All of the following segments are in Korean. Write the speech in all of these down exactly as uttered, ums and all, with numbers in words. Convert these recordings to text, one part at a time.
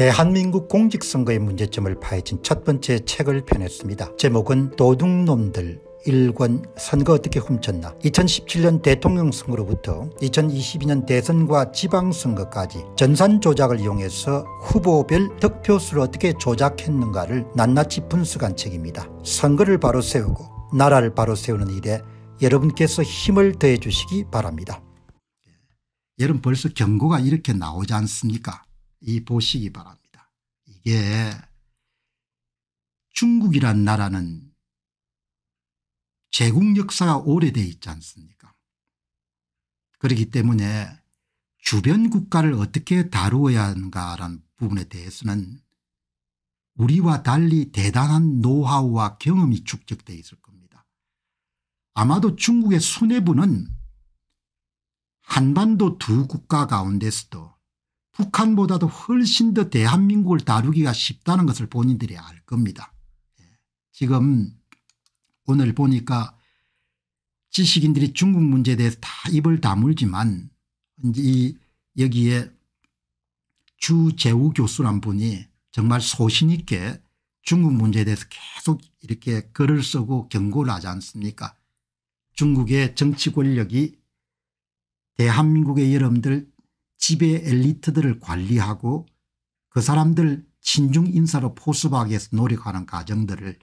대한민국 공직선거의 문제점을 파헤친 첫 번째 책을 펴냈습니다. 제목은 도둑놈들 일 권 선거 어떻게 훔쳤나. 이천십칠 년 대통령 선거로부터 이천이십이 년 대선과 지방선거까지 전산 조작을 이용해서 후보별 득표수를 어떻게 조작했는가를 낱낱이 분석한 책입니다. 선거를 바로 세우고 나라를 바로 세우는 일에 여러분께서 힘을 더해 주시기 바랍니다. 여러분 벌써 경고가 이렇게 나오지 않습니까? 이 보시기 바랍니다. 이게 중국이란 나라는 제국 역사가 오래돼 있지 않습니까? 그렇기 때문에 주변 국가를 어떻게 다루어야 하는가라는 부분에 대해서는 우리와 달리 대단한 노하우와 경험이 축적되어 있을 겁니다. 아마도 중국의 수뇌부는 한반도 두 국가 가운데서도 북한보다도 훨씬 더 대한민국을 다루기가 쉽다는 것을 본인들이 알 겁니다. 지금 오늘 보니까 지식인들이 중국 문제에 대해서 다 입을 다물지만 이 여기에 주재우 교수란 분이 정말 소신 있게 중국 문제에 대해서 계속 이렇게 글을 쓰고 경고를 하지 않습니까? 중국의 정치 권력이 대한민국의 여러분들 지배 엘리트들을 관리하고 그 사람들 친중 인사로 포섭하기 위해서 노력하는 과정들을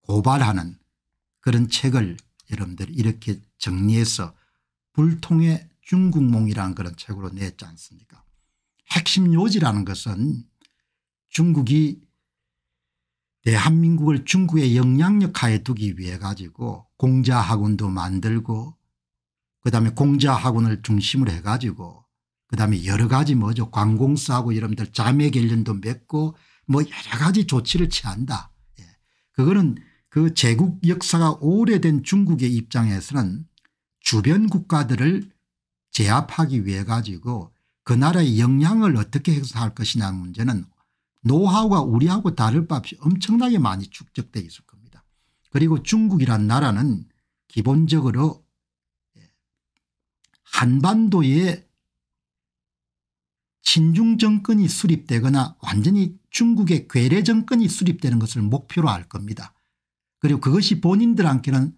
고발하는 그런 책을 여러분들이 이렇게 정리해서 불통의 중국몽이라는 그런 책으로 냈지 않습니까? 핵심 요지라는 것은 중국이 대한민국을 중국의 영향력 하에 두기 위해 가지고 공자학원도 만들고 그다음에 공자학원을 중심으로 해가지고 그다음에 여러 가지 뭐죠, 관공서하고 여러분들 자매 결연도 맺고 뭐 여러 가지 조치를 취한다. 예. 그거는 그 제국 역사가 오래된 중국의 입장에서는 주변 국가들을 제압하기 위해 가지고 그 나라의 영향을 어떻게 행사할 것이냐는 문제는 노하우가 우리하고 다를 바 없이 엄청나게 많이 축적되어 있을 겁니다. 그리고 중국이란 나라는 기본적으로 한반도에 친중 정권이 수립되거나 완전히 중국의 괴뢰 정권이 수립되는 것을 목표로 할 겁니다. 그리고 그것이 본인들한테는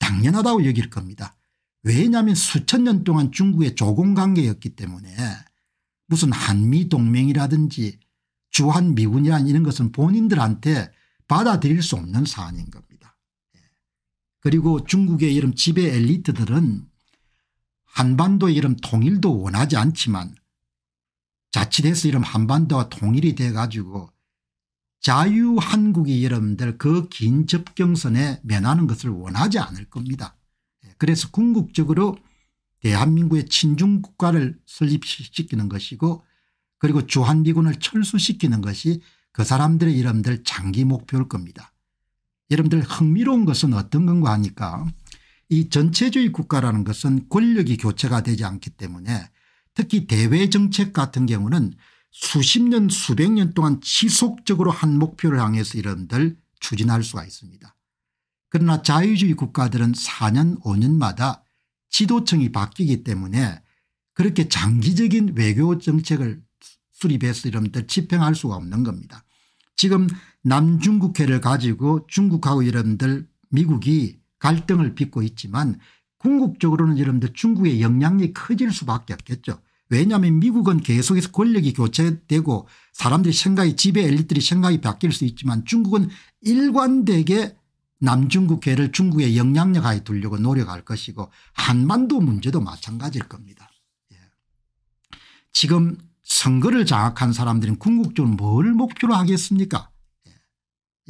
당연하다고 여길 겁니다. 왜냐하면 수천 년 동안 중국의 조공관계였기 때문에 무슨 한미동맹이라든지 주한미군이란 이런 것은 본인들한테 받아들일 수 없는 사안인 겁니다. 그리고 중국의 이런 지배 엘리트들은 한반도의 이런 통일도 원하지 않지만 자칫해서 이런 한반도가 통일이 돼 가지고 자유한국이 여러분들 그 긴 접경선에 면하는 것을 원하지 않을 겁니다. 그래서 궁극적으로 대한민국의 친중 국가를 설립시키는 것이고 그리고 주한미군을 철수시키는 것이 그 사람들의 여러분들 장기 목표일 겁니다. 여러분들 흥미로운 것은 어떤 건가 하니까 이 전체주의 국가라는 것은 권력이 교체가 되지 않기 때문에 특히 대외정책 같은 경우는 수십 년 수백 년 동안 지속적으로 한 목표를 향해서 여러분들 추진할 수가 있습니다. 그러나 자유주의 국가들은 사 년 오 년마다 지도층이 바뀌기 때문에 그렇게 장기적인 외교 정책을 수립해서 여러분들 집행할 수가 없는 겁니다. 지금 남중국해를 가지고 중국하고 여러분들 미국이 갈등을 빚고 있지만 궁극적으로는 여러분들 중국의 영향력이 커질 수밖에 없겠죠. 왜냐하면 미국은 계속해서 권력이 교체되고 사람들이 생각이 지배 엘리트들이 생각이 바뀔 수 있지만 중국은 일관되게 남중국해를 중국의 영향력 하에 두려고 노력할 것이고 한반도 문제도 마찬가지일 겁니다. 예. 지금 선거를 장악한 사람들은 궁극적으로 뭘 목표로 하겠습니까? 예.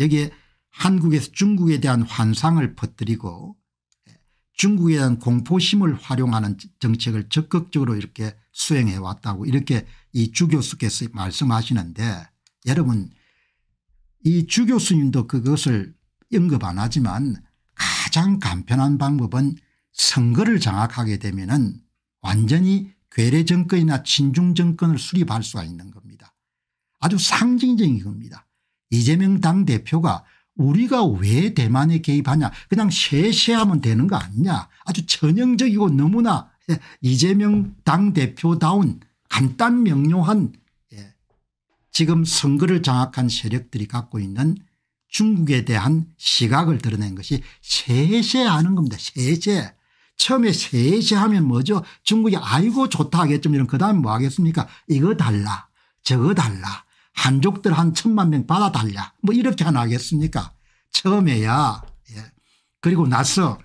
여기에 한국에서 중국에 대한 환상을 퍼뜨리고 중국에 대한 공포심을 활용하는 정책을 적극적으로 이렇게 수행해 왔다고 이렇게 이 주 교수께서 말씀하시는데 여러분 이 주 교수님도 그것을 언급 안 하지만 가장 간편한 방법은 선거를 장악하게 되면은 완전히 괴뢰 정권이나 친중 정권을 수립할 수가 있는 겁니다. 아주 상징적인 겁니다. 이재명 당대표가 우리가 왜 대만에 개입하냐 그냥 쉐쉐하면 되는 거 아니냐 아주 전형적이고 너무나 이재명 당대표다운 간단명료한 지금 선거를 장악한 세력들이 갖고 있는 중국에 대한 시각을 드러낸 것이 세세하는 겁니다. 세세. 처음에 세세하면 뭐죠? 중국이 아이고 좋다 하겠지만 그 다음에 뭐 하겠습니까? 이거 달라 저거 달라 한족들 한 천만 명 받아달라 뭐 이렇게 하나 하겠습니까? 처음에야. 예. 그리고 나서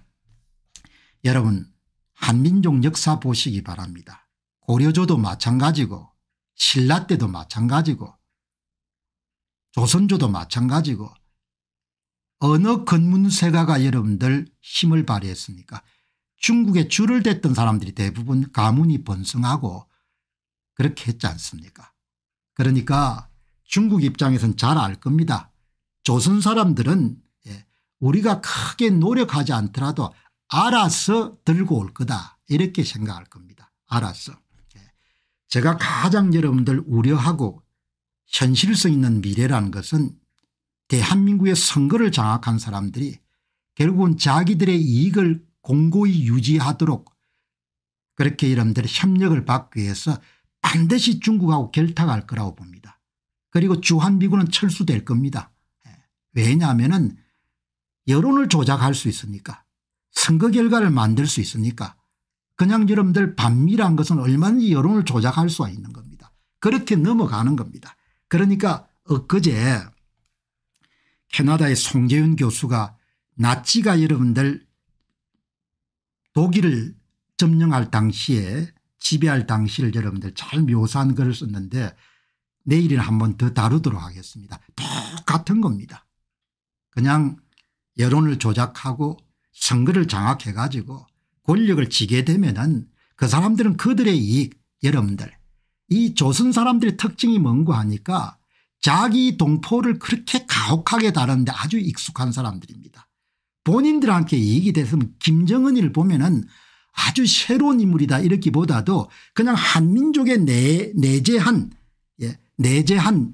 여러분 한민족 역사 보시기 바랍니다. 고려조도 마찬가지고 신라 때도 마찬가지고 조선조도 마찬가지고 어느 건문세가가 여러분들 힘을 발휘했습니까? 중국에 줄을 댔던 사람들이 대부분 가문이 번성하고 그렇게 했지 않습니까? 그러니까 중국 입장에서는 잘 알 겁니다. 조선 사람들은 우리가 크게 노력하지 않더라도 알아서 들고 올 거다 이렇게 생각할 겁니다. 알아서. 제가 가장 여러분들 우려하고 현실성 있는 미래라는 것은 대한민국의 선거를 장악한 사람들이 결국은 자기들의 이익을 공고히 유지하도록 그렇게 여러분들 협력을 받기 위해서 반드시 중국하고 결탁할 거라고 봅니다. 그리고 주한미군은 철수될 겁니다. 왜냐하면은 여론을 조작할 수 있으니까 선거 결과를 만들 수 있으니까 그냥 여러분들 반미란 것은 얼마든지 여론을 조작할 수가 있는 겁니다. 그렇게 넘어가는 겁니다. 그러니까 엊그제 캐나다의 송재윤 교수가 나치가 여러분들 독일을 점령할 당시에 지배할 당시를 여러분들 잘 묘사한 글을 썼는데 내일은 한 번 더 다루도록 하겠습니다. 똑같은 겁니다. 그냥 여론을 조작하고 선거를 장악해 가지고 권력을 쥐게 되면은 그 사람들은 그들의 이익 여러분들 이 조선 사람들의 특징이 뭔고 하니까 자기 동포를 그렇게 가혹하게 다루는데 아주 익숙한 사람들입니다. 본인들한테 이익이 됐으면 김정은이를 보면은 아주 새로운 인물이다 이렇기보다도 그냥 한민족의 내, 내재한 예, 내재한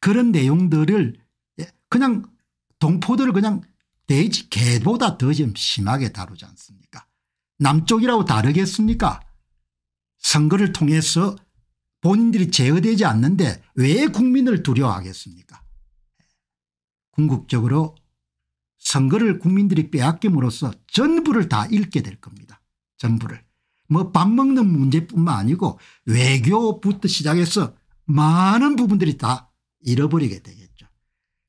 그런 내용들을 예, 그냥 동포들을 그냥 돼지 개보다 더 좀 심하게 다루지 않습니까? 남쪽이라고 다르겠습니까? 선거를 통해서 본인들이 제어되지 않는데 왜 국민을 두려워하겠습니까? 궁극적으로 선거를 국민들이 빼앗김으로써 전부를 다 잃게 될 겁니다. 전부를. 뭐 밥 먹는 문제뿐만 아니고 외교부터 시작해서 많은 부분들이 다 잃어버리게 되겠죠.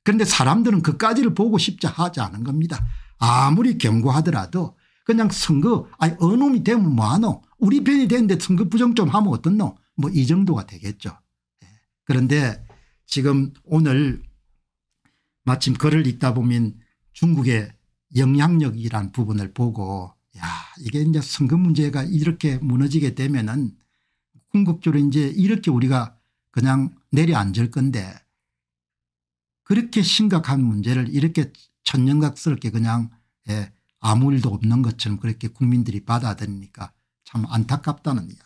그런데 사람들은 그까지를 보고 싶지 하지 않은 겁니다. 아무리 경고하더라도 그냥 선거 아니 어놈이 되면 뭐하노 우리 편이 되는데 선거 부정 좀 하면 어떻노 뭐 이 정도가 되겠죠. 예. 그런데 지금 오늘 마침 글을 읽다 보면 중국의 영향력이란 부분을 보고 야 이게 이제 선거 문제가 이렇게 무너지게 되면은 궁극적으로 이제 이렇게 우리가 그냥 내려앉을 건데 그렇게 심각한 문제를 이렇게 천연각스럽게 그냥 예, 아무 일도 없는 것처럼 그렇게 국민들이 받아들이니까 참 안타깝다는 이야기죠.